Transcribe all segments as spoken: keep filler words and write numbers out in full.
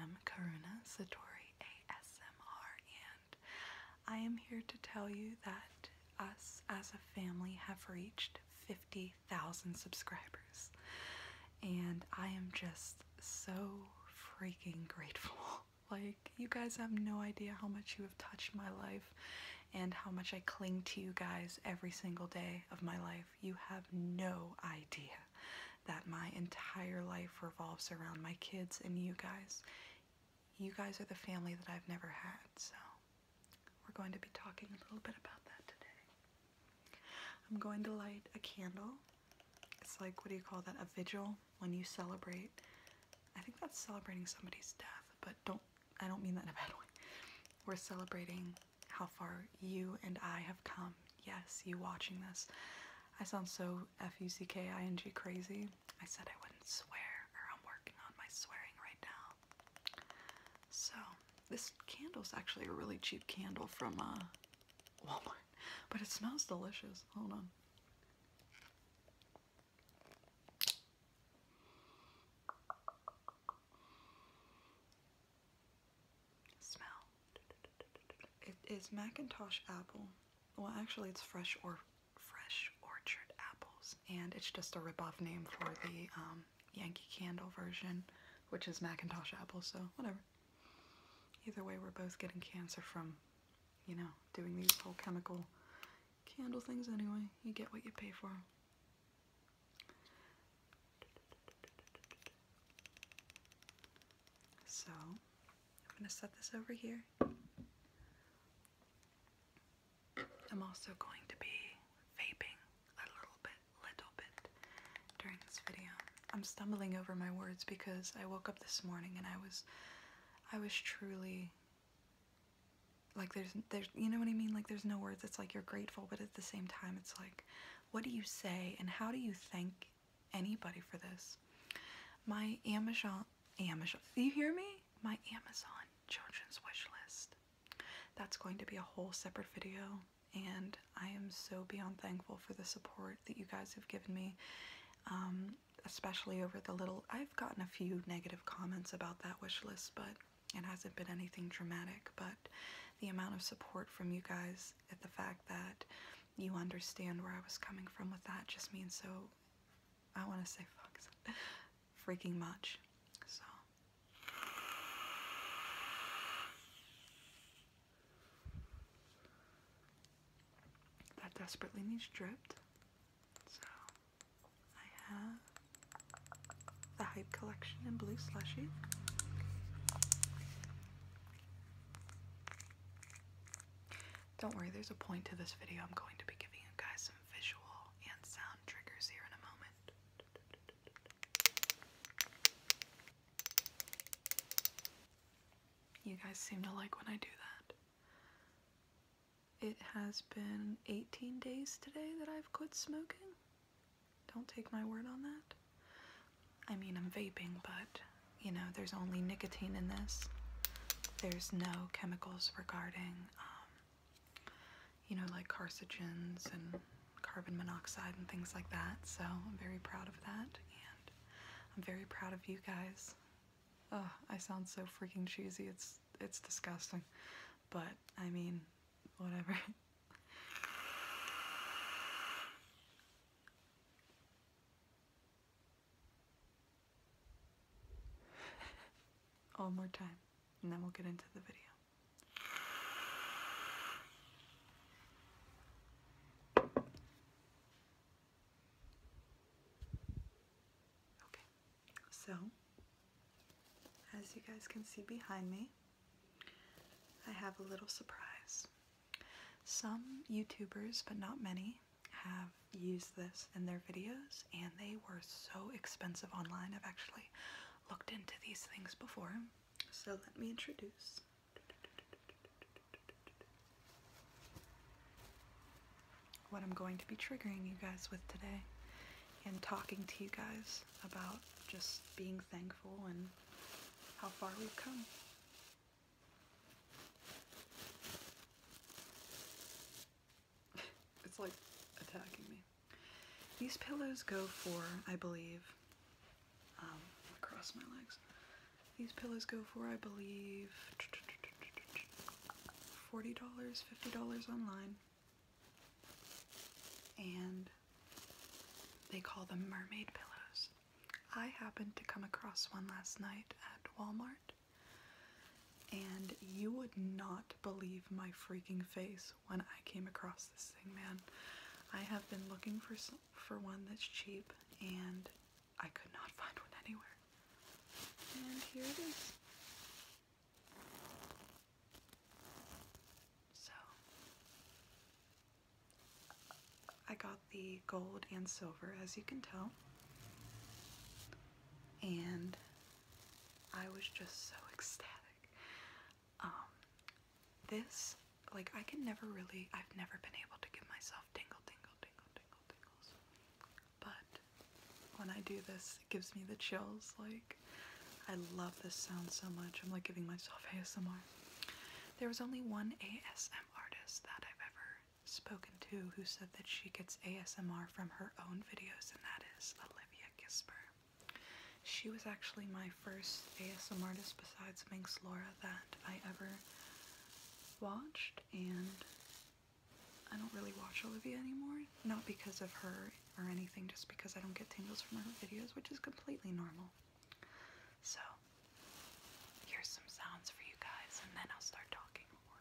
am Karuna Satori A S M R, and I am here to tell you that us as a family have reached fifty thousand subscribers, and I am just so freaking grateful. Like, you guys have no idea how much you have touched my life and how much I cling to you guys every single day of my life. You have no idea that my entire life revolves around my kids and you guys. You guys are the family that I've never had, so we're going to be talking a little bit about that today. I'm going to light a candle. It's like, what do you call that? A vigil when you celebrate. I think that's celebrating somebody's death, but don't I don't mean that in a bad way. We're celebrating how far you and I have come. Yes, you watching this. I sound so F U C K I N G crazy. I said I wouldn't swear, or I'm working on my swearing right now. So, this candle's actually a really cheap candle from uh, Walmart, but it smells delicious. Hold on. Smell. It is Macintosh apple. Well, actually it's fresh or fresh orchard apples, and it's just a rip-off name for the um, Yankee Candle version, which is Macintosh apple, so whatever. Either way, we're both getting cancer from, you know, doing these whole chemical candle things anyway. You get what you pay for. So, I'm gonna set this over here. I'm also going to be vaping a little bit, little bit during this video. I'm stumbling over my words because I woke up this morning and I was, I was truly, like there's, there's, you know what I mean? Like there's no words. It's like you're grateful, but at the same time, it's like, what do you say and how do you thank anybody for this? My Amazon, Amazon, do you hear me? My Amazon children's wish list. That's going to be a whole separate video. And I am so beyond thankful for the support that you guys have given me, um, especially over the little, I've gotten a few negative comments about that wish list, but it hasn't been anything dramatic, but the amount of support from you guys at the fact that you understand where I was coming from with that just means so, I want to say fuck, freaking much, so. That desperately needs dripped. So I have the Hype Collection in blue slushy. Don't worry, there's a point to this video. I'm going to be giving you guys some visual and sound triggers here in a moment. You guys seem to like when I do that. It has been eighteen days today that I've quit smoking. Don't take my word on that. I mean, I'm vaping, but, you know, there's only nicotine in this. There's no chemicals regarding, um, you know, like carcinogens and carbon monoxide and things like that. So I'm very proud of that, and I'm very proud of you guys. Oh, I sound so freaking cheesy. It's, it's disgusting, but I mean, whatever. One more time, and then we'll get into the video. Okay, so as you guys can see behind me, I have a little surprise. Some YouTubers, but not many, have used this in their videos, and they were so expensive online. I've actually looked into these things before, so let me introduce. What I'm going to be triggering you guys with today, and talking to you guys about just being thankful and how far we've come. It's like attacking me. These pillows go for, I believe, um, across my legs. These pillows go for, I believe, forty dollars, fifty dollars online. And they call them mermaid pillows. I happened to come across one last night at Walmart, and you would not believe my freaking face when I came across this thing, man. I have been looking for some, for one that's cheap, and I could not find one anywhere. And here it is. So, I got the gold and silver, as you can tell. And I was just so ecstatic. Um, this, like, I can never really, I've never been able to give myself tingle, tingle, tingle, tingle, tingles. But when I do this, it gives me the chills, like, I love this sound so much. I'm like giving myself A S M R. There was only one A S M R artist that I've ever spoken to who said that she gets A S M R from her own videos, and that is Olivia Gisper. She was actually my first A S M R artist besides Minx Laura that I ever watched, and I don't really watch Olivia anymore. Not because of her or anything, just because I don't get tingles from her videos, which is completely normal. So, here's some sounds for you guys, and then I'll start talking more.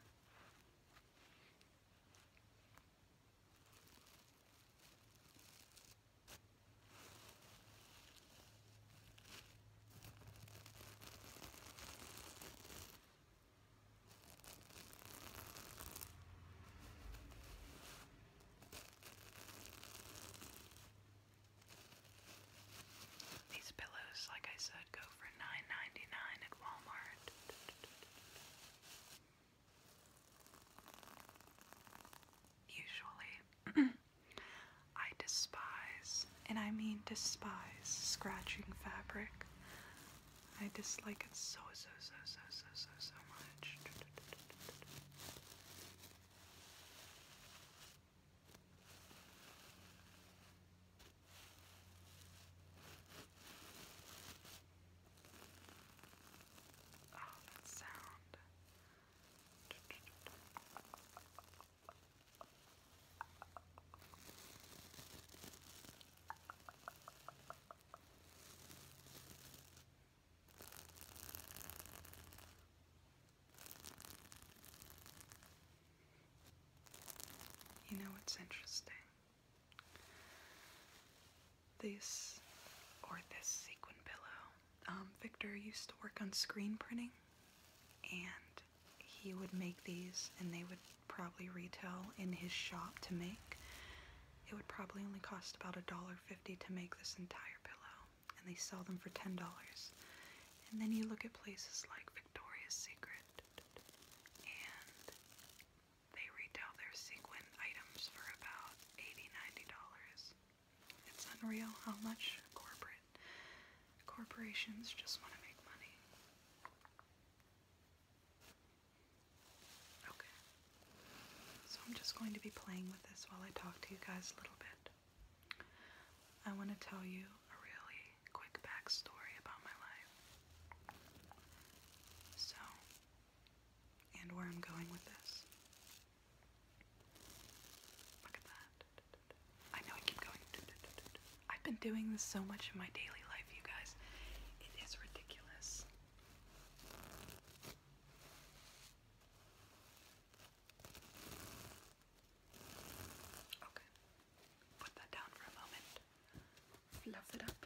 These pillows, like I said, go for nine ninety-nine at Walmart. Usually, I despise, and I mean despise, scratching fabric. I dislike it so, so, so, so, so, so, so much. You know what's interesting? This, or this sequin pillow. Um, Victor used to work on screen printing, and he would make these, and they would probably retail in his shop to make. It would probably only cost about a dollar fifty to make this entire pillow, and they sell them for ten dollars. And then you look at places like Victoria's Secret, for about eighty, ninety dollars. It's unreal how much corporate corporations just want to make money. Okay. So I'm just going to be playing with this while I talk to you guys a little bit. I want to tell you a really quick backstory about my life. So, and where I'm going with this. Doing this so much in my daily life, you guys. It is ridiculous. Okay. Put that down for a moment. Fluff it up.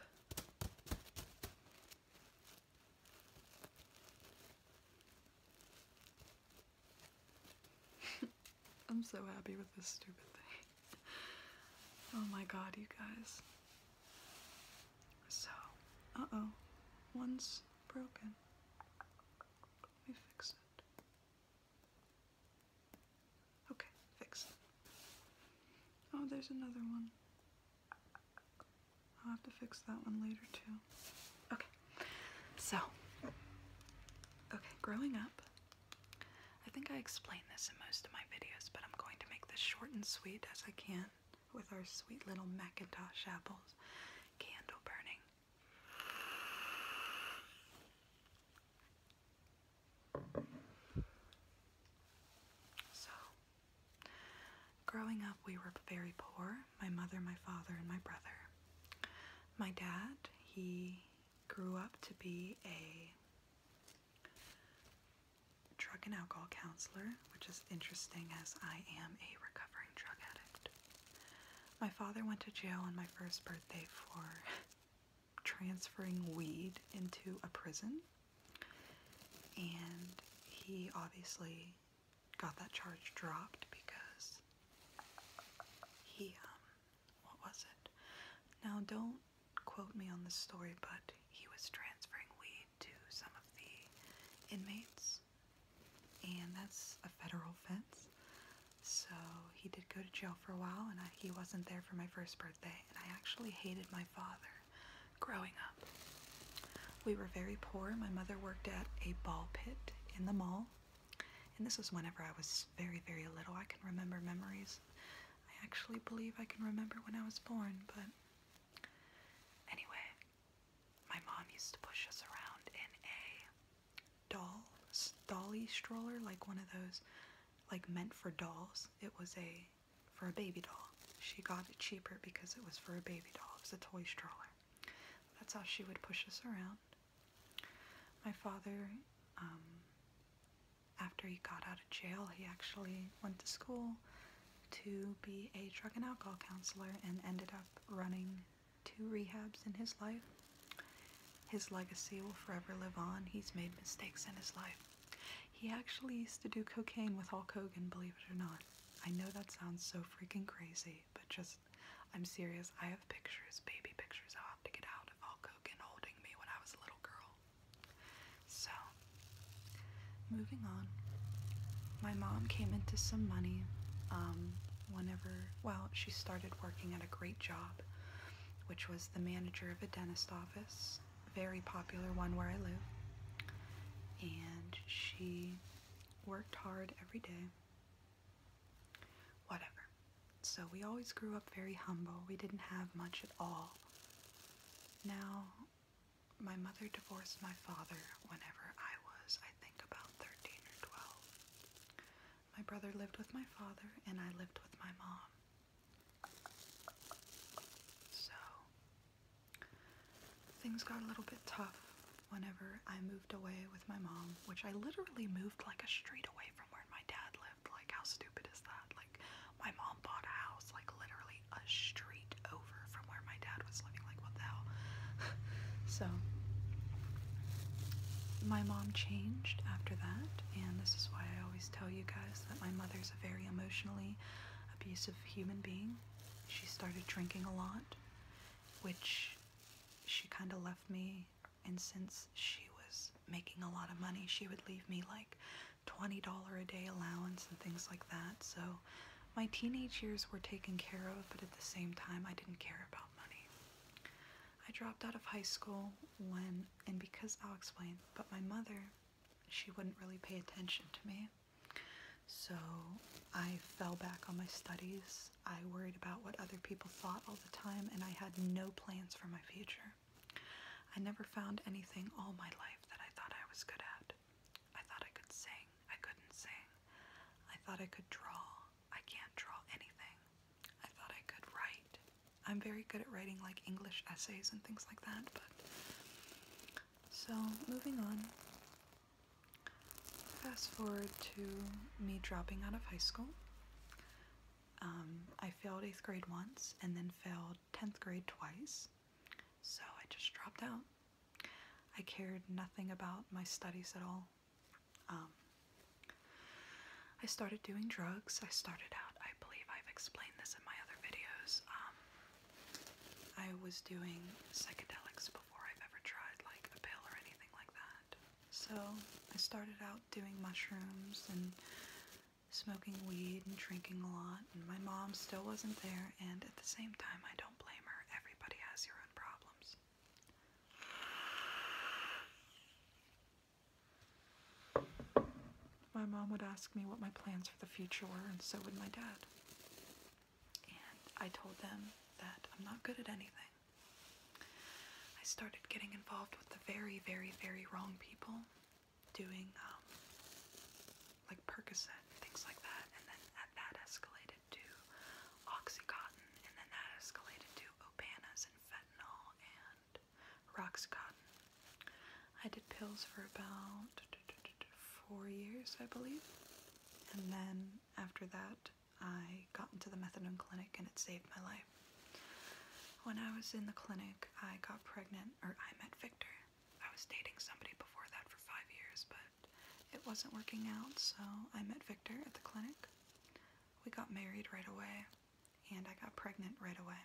I'm so happy with this stupid thing. Oh my god, you guys. Uh-oh, one's broken. Let me fix it. Okay, fix it. Oh, there's another one. I'll have to fix that one later too. Okay, so, okay, growing up, I think I explain this in most of my videos, but I'm going to make this short and sweet as I can with our sweet little Macintosh apples. Candle burning. we were very poor. My mother, my father, and my brother. My dad, he grew up to be a drug and alcohol counselor, which is interesting as I am a recovering drug addict. My father went to jail on my first birthday for transferring weed into a prison, and he obviously got that charge dropped because he, um, what was it? Now don't quote me on this story, but he was transferring weed to some of the inmates, and that's a federal offense. So he did go to jail for a while, and I, he wasn't there for my first birthday, and I actually hated my father growing up. We were very poor. My mother worked at a ball pit in the mall, and this was whenever I was very, very little. I can remember memories. I actually believe I can remember when I was born, but anyway, my mom used to push us around in a doll, dolly stroller, like one of those, like meant for dolls. It was a, for a baby doll. She got it cheaper because it was for a baby doll. It was a toy stroller. That's how she would push us around. My father, um, after he got out of jail, he actually went to school to be a drug and alcohol counselor and ended up running two rehabs in his life. His legacy will forever live on. He's made mistakes in his life. He actually used to do cocaine with Hulk Hogan, believe it or not. I know that sounds so freaking crazy, but just, I'm serious. I have pictures, baby pictures I'll have to get out of Hulk Hogan holding me when I was a little girl. So, moving on, my mom came into some money um, whenever, well, she started working at a great job, which was the manager of a dentist office, very popular one where I live, and she worked hard every day, whatever. So we always grew up very humble. We didn't have much at all. Now, my mother divorced my father whenever I was, I think, about thirteen or twelve. My brother lived with my father, and I lived with my mom. Things got a little bit tough whenever I moved away with my mom, which I literally moved like a street away from where my dad lived. Like, how stupid is that? Like, my mom bought a house, like, literally a street over from where my dad was living. Like, what the hell? So, my mom changed after that, and this is why I always tell you guys that my mother's a very emotionally abusive human being. She started drinking a lot, which she kind of left me, and since she was making a lot of money, she would leave me like twenty dollars a day allowance and things like that. So my teenage years were taken care of, but at the same time, I didn't care about money. I dropped out of high school when, and because I'll explain, but my mother, she wouldn't really pay attention to me. So I fell back on my studies. I worried about what other people thought all the time, and I had no plans for my future. I never found anything all my life that I thought I was good at. I thought I could sing. I couldn't sing. I thought I could draw. I can't draw anything. I thought I could write. I'm very good at writing like English essays and things like that, but... So, moving on. Fast forward to me dropping out of high school. Um, I failed eighth grade once and then failed tenth grade twice, so I just dropped out. I cared nothing about my studies at all. Um, I started doing drugs. I started out, I believe I've explained this in my other videos. Um, I was doing psychedelics before I've ever tried like a pill or anything like that. So I started out doing mushrooms and smoking weed and drinking a lot, and my mom still wasn't there, and at the same time, I don't blame her. Everybody has your own problems. My mom would ask me what my plans for the future were, and so would my dad. And I told them that I'm not good at anything. I started getting involved with the very, very, very wrong people, doing, um, like Percocet and things like that, and then that escalated to pills for about four years, I believe. And then after that, I got into the methadone clinic and it saved my life. When I was in the clinic, I got pregnant, or I met Victor. I was dating somebody before that for five years, but it wasn't working out, so I met Victor at the clinic. We got married right away, and I got pregnant right away.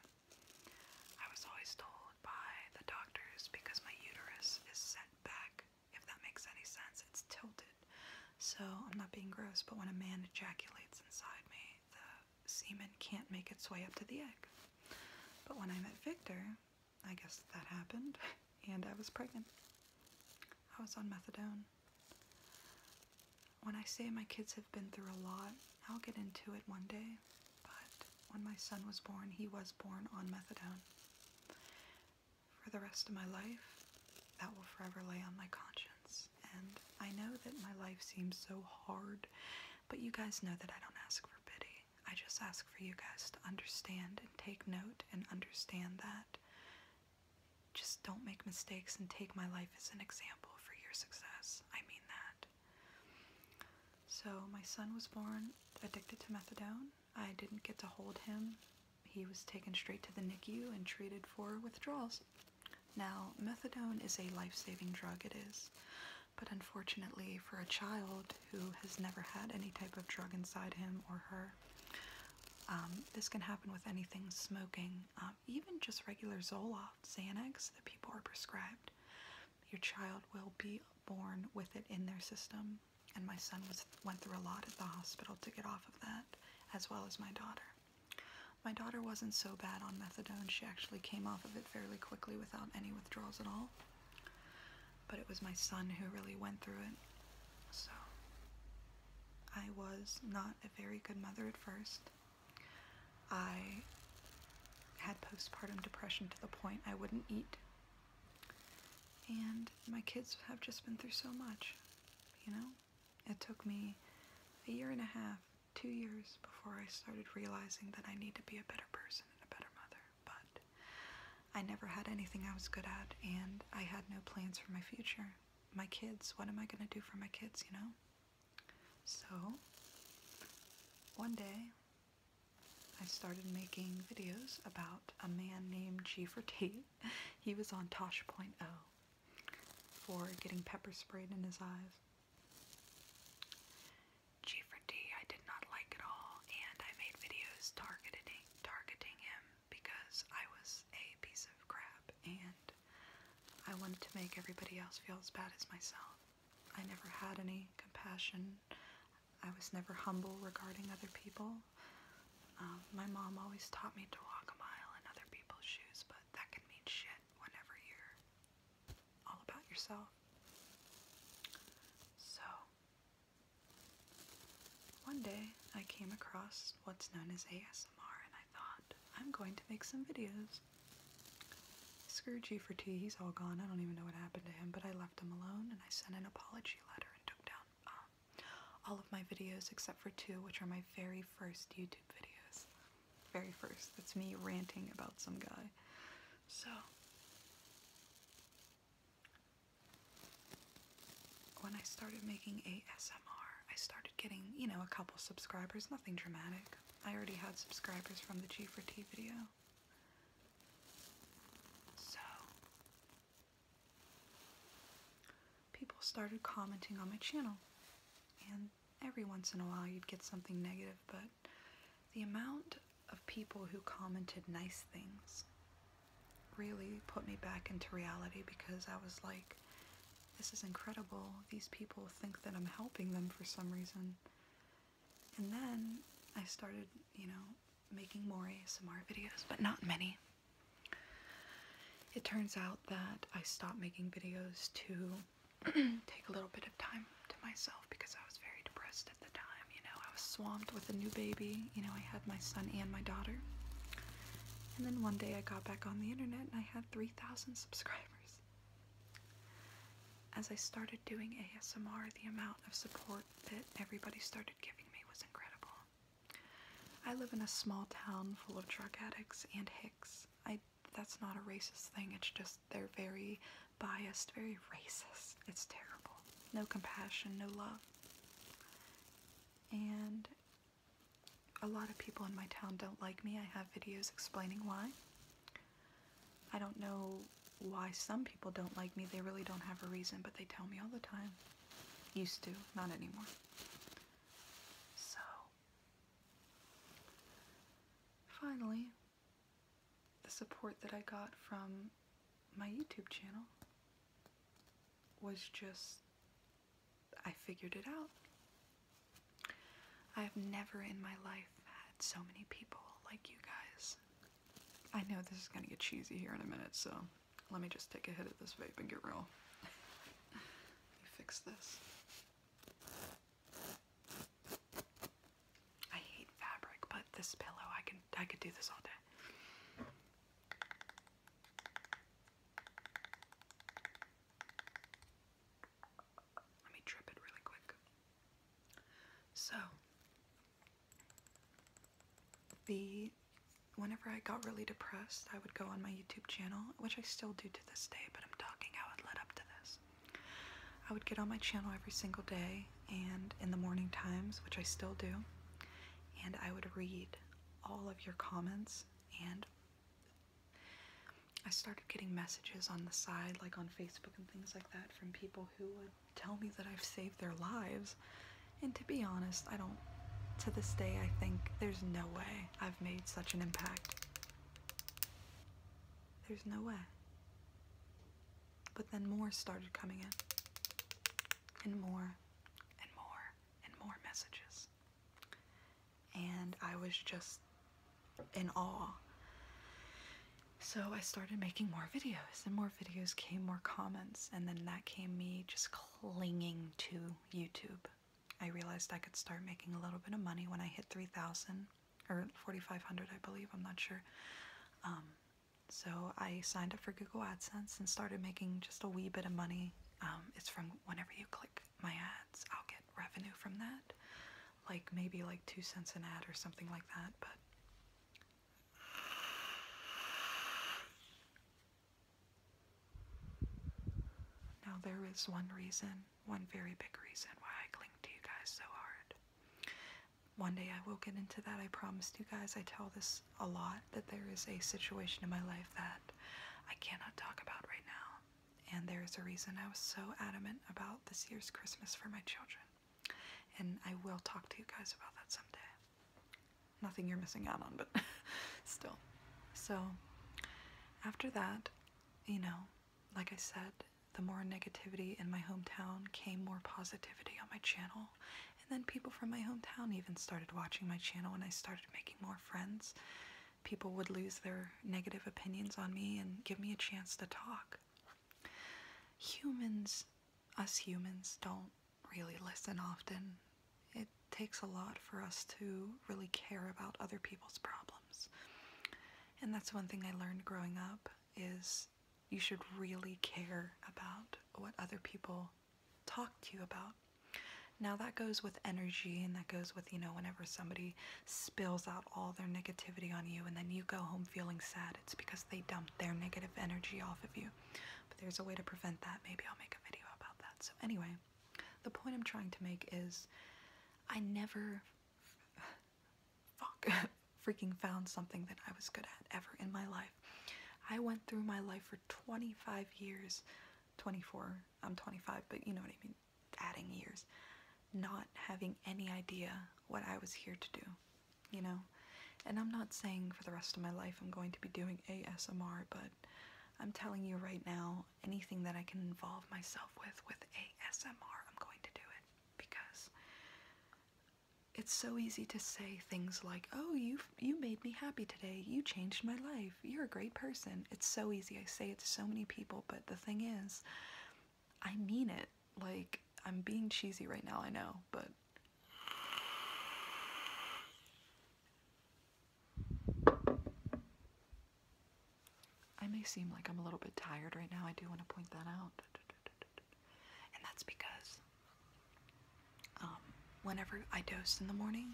I was always told by the doctors, because my uterus is set back, if that makes any sense, it's tilted. So, I'm not being gross, but when a man ejaculates inside me, the semen can't make its way up to the egg. But when I met Victor, I guess that happened, and I was pregnant. I was on methadone. When I say my kids have been through a lot, I'll get into it one day, but when my son was born, he was born on methadone. For the rest of my life, that will forever lay on my conscience. And I know that my life seems so hard, but you guys know that I don't ask for pity. I just ask for you guys to understand and take note and understand that. Just don't make mistakes and take my life as an example for your success. I mean that. So my son was born addicted to methadone. I didn't get to hold him. He was taken straight to the N I C U and treated for withdrawals. Now, methadone is a life-saving drug, it is, but unfortunately for a child who has never had any type of drug inside him or her, um, this can happen with anything, smoking, um, even just regular Zoloft, Xanax that people are prescribed. Your child will be born with it in their system, and my son was went through a lot at the hospital to get off of that, as well as my daughter. My daughter wasn't so bad on methadone. She actually came off of it fairly quickly without any withdrawals at all. But it was my son who really went through it. So, I was not a very good mother at first. I had postpartum depression to the point I wouldn't eat. And my kids have just been through so much, you know? It took me a year and a half two years before I started realizing that I need to be a better person and a better mother, but I never had anything I was good at, and I had no plans for my future. My kids, what am I going to do for my kids, you know? So, one day, I started making videos about a man named G four T. He was on Tosh point oh for getting pepper sprayed in his eyes. Targeting, targeting him because I was a piece of crap and I wanted to make everybody else feel as bad as myself. I never had any compassion. I was never humble regarding other people. Um, my mom always taught me to walk a mile in other people's shoes, but that can mean shit whenever you're all about yourself. So, one day, I came across what's known as A S M R, and I thought, I'm going to make some videos. Screw G four T, he's all gone, I don't even know what happened to him, but I left him alone, and I sent an apology letter and took down um, all of my videos except for two, which are my very first YouTube videos. Very first, that's me ranting about some guy. So, when I started making A S M R, I started getting, you know, a couple subscribers, nothing dramatic. I already had subscribers from the G four T video. So, people started commenting on my channel, and every once in a while you'd get something negative, but the amount of people who commented nice things really put me back into reality because I was like, this is incredible. These people think that I'm helping them for some reason. And then I started, you know, making more A S M R videos, but not many. It turns out that I stopped making videos to take a little bit of time to myself because I was very depressed at the time, you know. I was swamped with a new baby, you know, I had my son and my daughter. And then one day I got back on the internet and I had three thousand subscribers. As I started doing A S M R, the amount of support that everybody started giving me was incredible. I live in a small town full of drug addicts and hicks. I that's not a racist thing, it's just they're very biased, very racist. It's terrible. No compassion, no love. And a lot of people in my town don't like me. I have videos explaining why. I don't know why some people don't like me. They really don't have a reason, but they tell me all the time. Used to, not anymore. So, finally, the support that I got from my YouTube channel was just, I figured it out. I have never in my life had so many people like you guys. I know this is gonna get cheesy here in a minute, so let me just take a hit of this vape and get real. Let me fix this. I hate fabric, but this pillow, I can, I could do this all day. Let me drip it really quick. So, the whenever I got really depressed, I would go on my YouTube channel, which I still do to this day, but I'm talking how it led up to this. I would get on my channel every single day, and in the morning times, which I still do, and I would read all of your comments, and I started getting messages on the side, like on Facebook and things like that, from people who would tell me that I've saved their lives, and to be honest, I don't. To this day, I think there's no way I've made such an impact. There's no way. But then more started coming in. And more, and more, and more messages. And I was just in awe. So I started making more videos, and more videos came, more comments, and then that came me just clinging to YouTube. I realized I could start making a little bit of money when I hit three thousand, or forty-five hundred, I believe, I'm not sure. Um, so I signed up for Google AdSense and started making just a wee bit of money. Um, it's from whenever you click my ads, I'll get revenue from that. Like maybe like two cents an ad or something like that, but. Now there is one reason, one very big reason why I cling to you guys so hard. One day I will get into that, I promised you guys. I tell this a lot, that there is a situation in my life that I cannot talk about right now. And there is a reason I was so adamant about this year's Christmas for my children. And I will talk to you guys about that someday. Nothing you're missing out on, but still. So, after that, you know, like I said, the more negativity in my hometown came, more positivity on my channel. And then people from my hometown even started watching my channel, and I started making more friends. People would lose their negative opinions on me and give me a chance to talk. Humans, us humans, don't really listen often. It takes a lot for us to really care about other people's problems. And that's one thing I learned growing up is you should really care about what other people talk to you about. Now that goes with energy, and that goes with, you know, whenever somebody spills out all their negativity on you and then you go home feeling sad, it's because they dumped their negative energy off of you. But there's a way to prevent that. Maybe I'll make a video about that. So anyway, the point I'm trying to make is I never fuck, freaking found something that I was good at ever in my life. I went through my life for twenty-five years, twenty-four, I'm twenty-five, but you know what I mean, adding years, not having any idea what I was here to do, you know? And I'm not saying for the rest of my life I'm going to be doing A S M R, but I'm telling you right now, anything that I can involve myself with, with A S M R, I'm going to do it, because it's so easy to say things like, oh, you you made me happy today, you changed my life, you're a great person. It's so easy, I say it to so many people, but the thing is, I mean it. Like, I'm being cheesy right now, I know, but I may seem like I'm a little bit tired right now, I do want to point that out. And that's because, um, whenever I dose in the morning,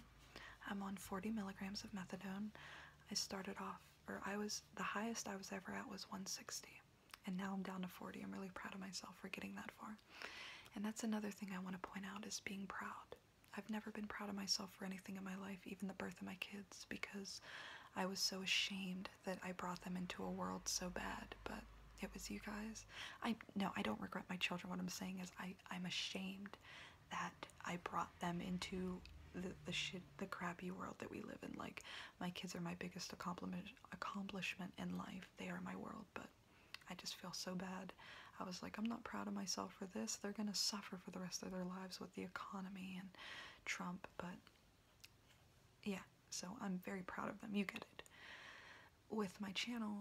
I'm on forty milligrams of methadone. I started off Gisper. I was, the highest I was ever at was one sixty, and now I'm down to forty. I'm really proud of myself for getting that far. And that's another thing I want to point out, is being proud. I've never been proud of myself for anything in my life, even the birth of my kids, because I was so ashamed that I brought them into a world so bad, but it was you guys. I no, I don't regret my children. What I'm saying is I, I'm ashamed that I brought them into the, the shit, the crappy world that we live in. Like, my kids are my biggest accomplishment accomplishment in life. They are my world, but I just feel so bad. I was like, I'm not proud of myself for this. They're gonna suffer for the rest of their lives with the economy and Trump, but yeah, so I'm very proud of them. You get it. With my channel,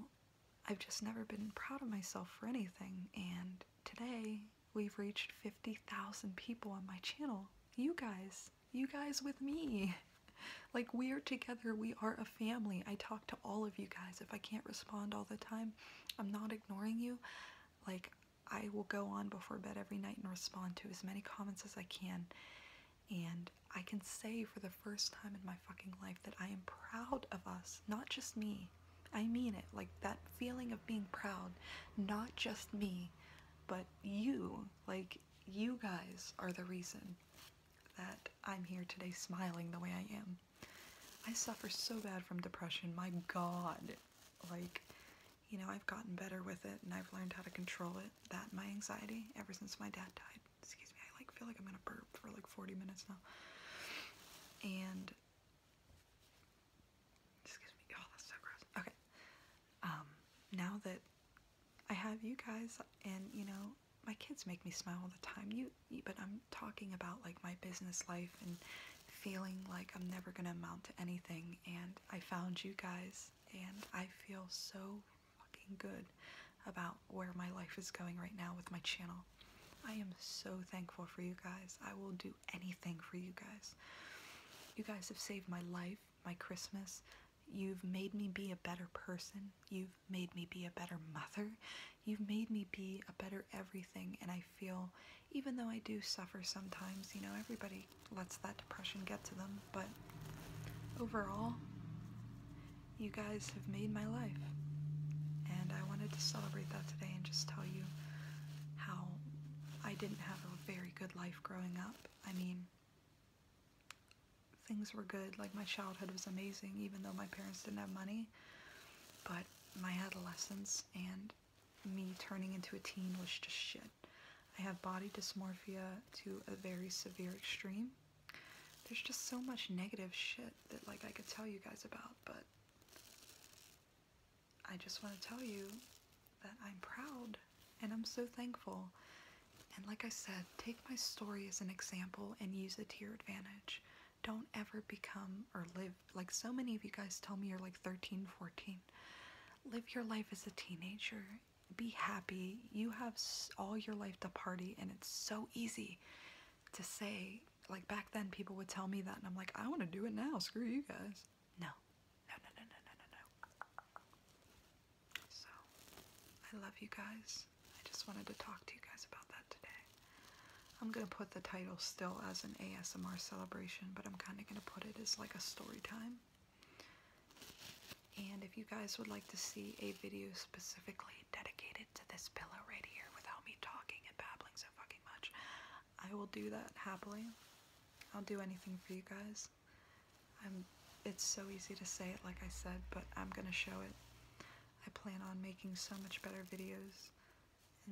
I've just never been proud of myself for anything, and today we've reached fifty thousand people on my channel. You guys, you guys with me. Like, we are together, we are a family. I talk to all of you guys. If I can't respond all the time, I'm not ignoring you. Like, I will go on before bed every night and respond to as many comments as I can. And I can say for the first time in my fucking life that I am proud of us, not just me. I mean it, like, that feeling of being proud, not just me, but you. Like, you guys are the reason that I'm here today smiling the way I am. I suffer so bad from depression, my god. Like, you know, I've gotten better with it, and I've learned how to control it, that my anxiety, ever since my dad died. Excuse me, I like feel like I'm gonna burp for like forty minutes now. And, excuse me, oh, that's so gross. Okay, um, now that I have you guys, and, you know, my kids make me smile all the time, you, you, but I'm talking about, like, my business life and feeling like I'm never gonna amount to anything, and I found you guys, and I feel so fucking good about where my life is going right now with my channel. I am so thankful for you guys. I will do anything for you guys. You guys have saved my life, my Christmas. You've made me be a better person. You've made me be a better mother. You've made me be a better everything, and I feel, even though I do suffer sometimes, you know, everybody lets that depression get to them, but overall, you guys have made my life, and I wanted to celebrate that today and just tell you how I didn't have a very good life growing up. I mean, things were good, like, my childhood was amazing, even though my parents didn't have money, but my adolescence and me turning into a teen was just shit. I have body dysmorphia to a very severe extreme. There's just so much negative shit that, like, I could tell you guys about, but I just want to tell you that I'm proud, and I'm so thankful, and like I said, take my story as an example and use it to your advantage. Don't ever become or live, like so many of you guys tell me you're like thirteen, fourteen. Live your life as a teenager. Be happy. You have all your life to party, and it's so easy to say, like, back then people would tell me that, and I'm like, I want to do it now, screw you guys. No. No, no, no, no, no, no, no. So, I love you guys. I just wanted to talk to you guys about that today. I'm going to put the title still as an A S M R celebration, but I'm kind of going to put it as like a story time. And if you guys would like to see a video specifically dedicated to this pillow right here without me talking and babbling so fucking much, I will do that happily. I'll do anything for you guys. I'm, it's so easy to say it, like I said, but I'm gonna show it. I plan on making so much better videos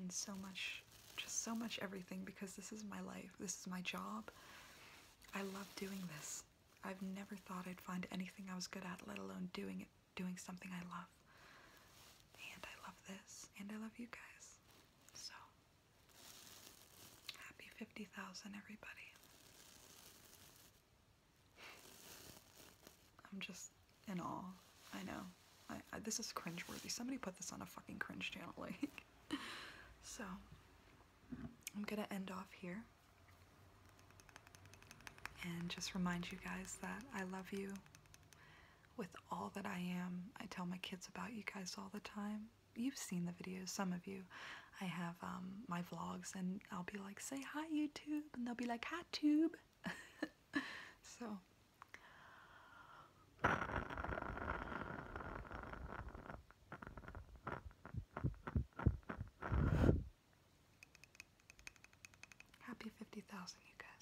and so much, just so much everything, because this is my life, this is my job. I love doing this. I've never thought I'd find anything I was good at, let alone doing it. Doing something I love, and I love this, and I love you guys. So, happy fifty thousand everybody. I'm just in awe. I know, I, I, this is cringeworthy. Somebody put this on a fucking cringe channel, like. So, I'm gonna end off here, and just remind you guys that I love you. With all that I am, I tell my kids about you guys all the time. You've seen the videos, some of you. I have um, my vlogs, and I'll be like, say hi, YouTube, and they'll be like, hi, tube. So. be fifty thousand, you guys.